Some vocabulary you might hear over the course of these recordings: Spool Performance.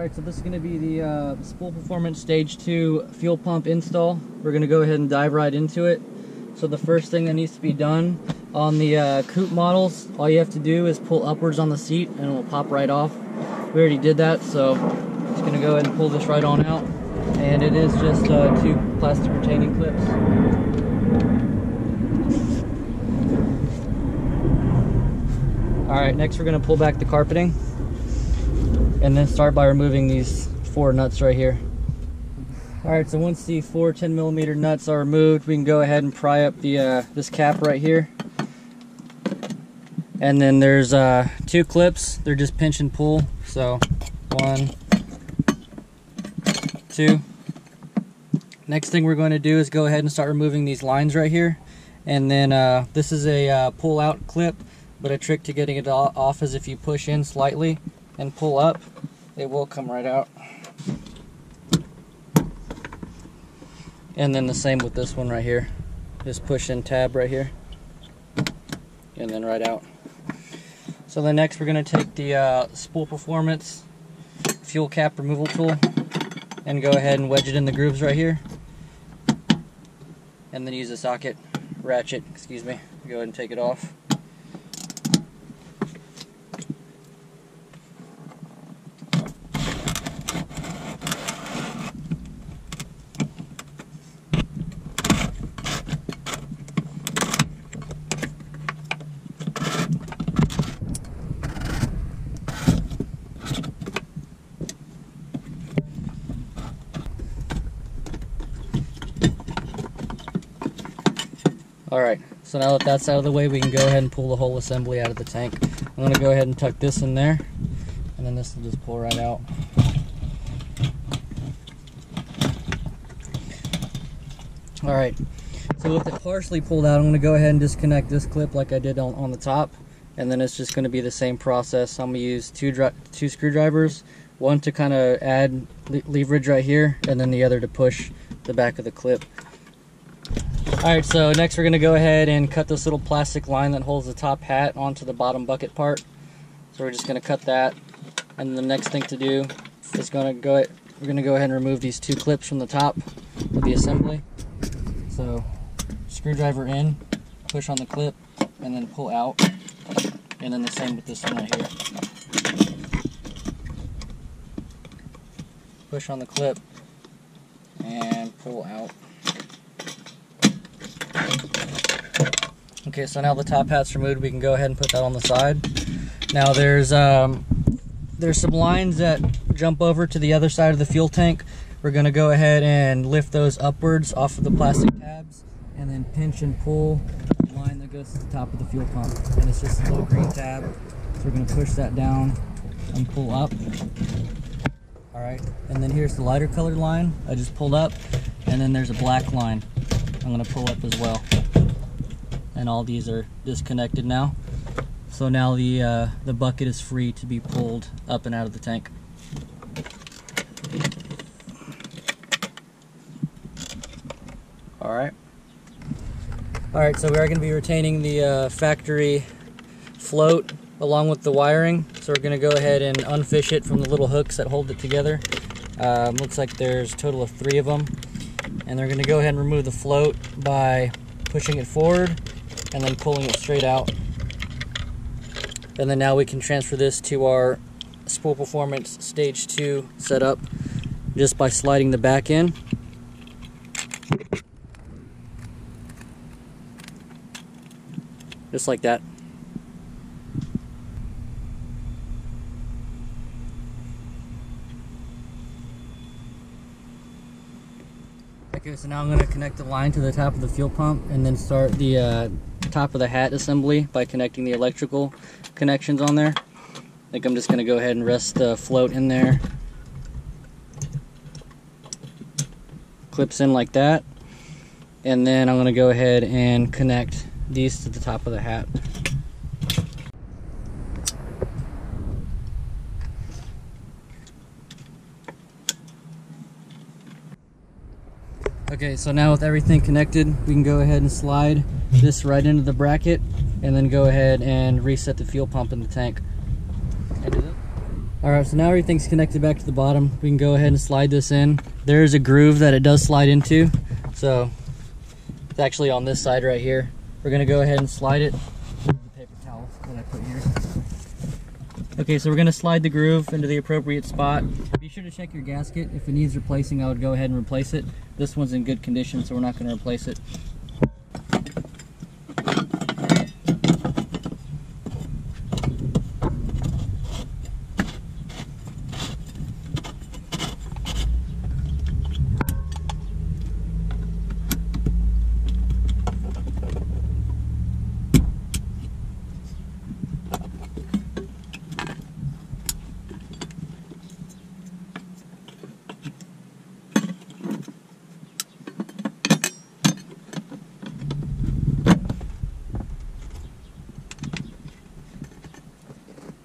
Alright, so this is going to be the Spool Performance Stage 2 fuel pump install. We're going to go ahead and dive right into it. So the first thing that needs to be done on the coupe models, all you have to do is pull upwards on the seat and it will pop right off. We already did that, so I'm just going to go ahead and pull this right on out. And it is just two plastic retaining clips. Alright, next we're going to pull back the carpeting. And then start by removing these four nuts right here. Alright, so once the four 10mm nuts are removed, we can go ahead and pry up the this cap right here. And then there's two clips. They're just pinch and pull. So 1, 2. Next thing we're going to do is go ahead and start removing these lines right here. And then this is a pull out clip, but a trick to getting it off is if you push in slightly and pull up, it will come right out. And then the same with this one right here. Just push in tab right here, and then right out. So then next we're gonna take the Spool Performance fuel cap removal tool and go ahead and wedge it in the grooves right here. And then use the ratchet, excuse me. Go ahead and take it off. Alright, so now that that's out of the way, we can go ahead and pull the whole assembly out of the tank. I'm going to go ahead and tuck this in there, and then this will just pull right out. Alright, so with it partially pulled out, I'm going to go ahead and disconnect this clip like I did on the top, and then it's just going to be the same process. I'm going to use two screwdrivers, one to kind of add leverage right here, and then the other to push the back of the clip. Alright, so next we're going to go ahead and cut this little plastic line that holds the top hat onto the bottom bucket part. So we're just going to cut that, and the next thing to do is we're going to go ahead and remove these two clips from the top of the assembly. So screwdriver in, push on the clip, and then pull out, and then the same with this one right here. Push on the clip, and pull out. Okay, so now the top hat's removed, we can go ahead and put that on the side. Now there's some lines that jump over to the other side of the fuel tank. We're going to go ahead and lift those upwards off of the plastic tabs, and then pinch and pull the line that goes to the top of the fuel pump. And it's just a little green tab, so we're going to push that down and pull up. Alright, and then here's the lighter colored line I just pulled up, and then there's a black line I'm going to pull up as well. And all these are disconnected now. So now the bucket is free to be pulled up and out of the tank. Alright. Alright, so we are going to be retaining the factory float along with the wiring. So we're going to go ahead and unfish it from the little hooks that hold it together. Looks like there's a total of 3 of them. And they're going to go ahead and remove the float by pushing it forward and then pulling it straight out. And then now we can transfer this to our Spool Performance Stage 2 setup just by sliding the back in. Just like that. Okay, so now I'm going to connect the line to the top of the fuel pump and then start the top of the hat assembly by connecting the electrical connections on there. I think I'm just going to go ahead and rest the float in there. Clips in like that. And then I'm going to go ahead and connect these to the top of the hat. Okay, so now with everything connected, we can go ahead and slide this right into the bracket and then go ahead and reset the fuel pump in the tank. All right, so now everything's connected back to the bottom. We can go ahead and slide this in. There's a groove that it does slide into. So it's actually on this side right here. We're gonna go ahead and slide it. The paper towel that I put here. Okay, so we're gonna slide the groove into the appropriate spot. Be sure to check your gasket. If it needs replacing, I would go ahead and replace it. This one's in good condition, so we're not gonna replace it.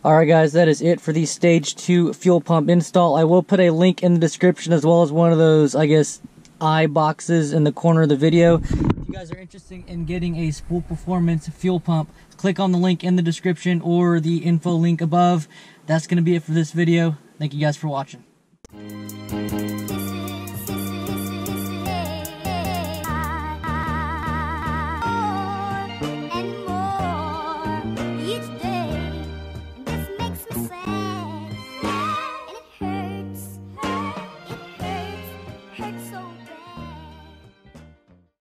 Alright guys, that is it for the stage 2 fuel pump install. I will put a link in the description as well as one of those, I guess, eye boxes in the corner of the video. If you guys are interested in getting a Spool Performance fuel pump, click on the link in the description or the info link above. That's going to be it for this video. Thank you guys for watching. So